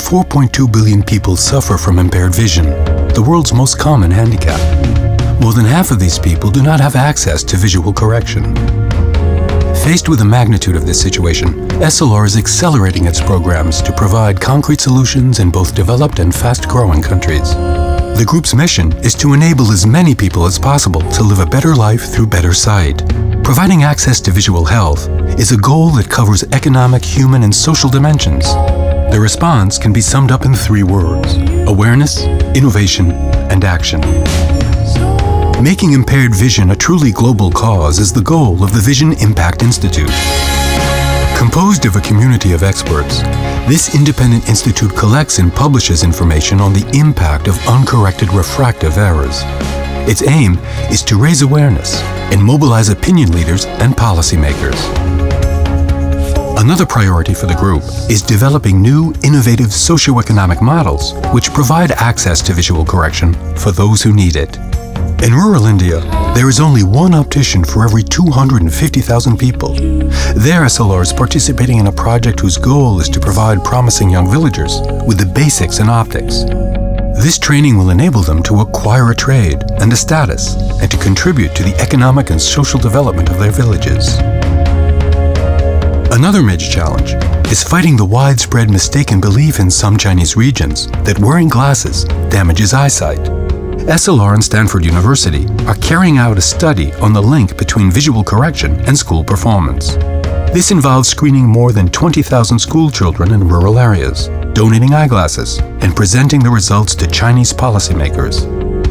around 4.2 billion people suffer from impaired vision, the world's most common handicap. More than half of these people do not have access to visual correction. Faced with the magnitude of this situation, Essilor is accelerating its programs to provide concrete solutions in both developed and fast-growing countries. The group's mission is to enable as many people as possible to live a better life through better sight. Providing access to visual health is a goal that covers economic, human, and social dimensions. The response can be summed up in three words: awareness, innovation, and action. Making impaired vision a truly global cause is the goal of the Vision Impact Institute. Composed of a community of experts, this independent institute collects and publishes information on the impact of uncorrected refractive errors. Its aim is to raise awareness and mobilize opinion leaders and policymakers. Another priority for the group is developing new, innovative socioeconomic models which provide access to visual correction for those who need it. In rural India, there is only one optician for every 250,000 people. There, Essilor is participating in a project whose goal is to provide promising young villagers with the basics in optics. This training will enable them to acquire a trade and a status, and to contribute to the economic and social development of their villages. Another major challenge is fighting the widespread mistaken belief in some Chinese regions that wearing glasses damages eyesight. Essilor and Stanford University are carrying out a study on the link between visual correction and school performance. This involves screening more than 20,000 school children in rural areas, donating eyeglasses, and presenting the results to Chinese policymakers.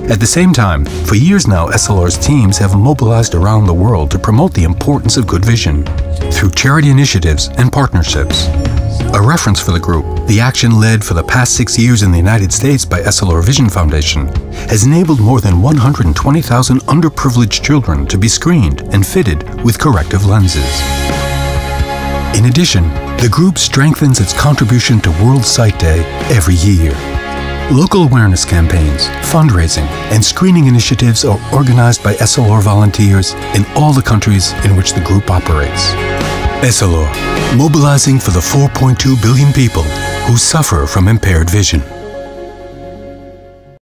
At the same time, for years now, Essilor's teams have mobilized around the world to promote the importance of good vision through charity initiatives and partnerships. A reference for the group, the action led for the past 6 years in the United States by Essilor Vision Foundation, has enabled more than 120,000 underprivileged children to be screened and fitted with corrective lenses. In addition, the group strengthens its contribution to World Sight Day every year. Local awareness campaigns, fundraising, and screening initiatives are organized by Essilor volunteers in all the countries in which the group operates. Essilor, mobilizing for the 4.2 billion people who suffer from impaired vision.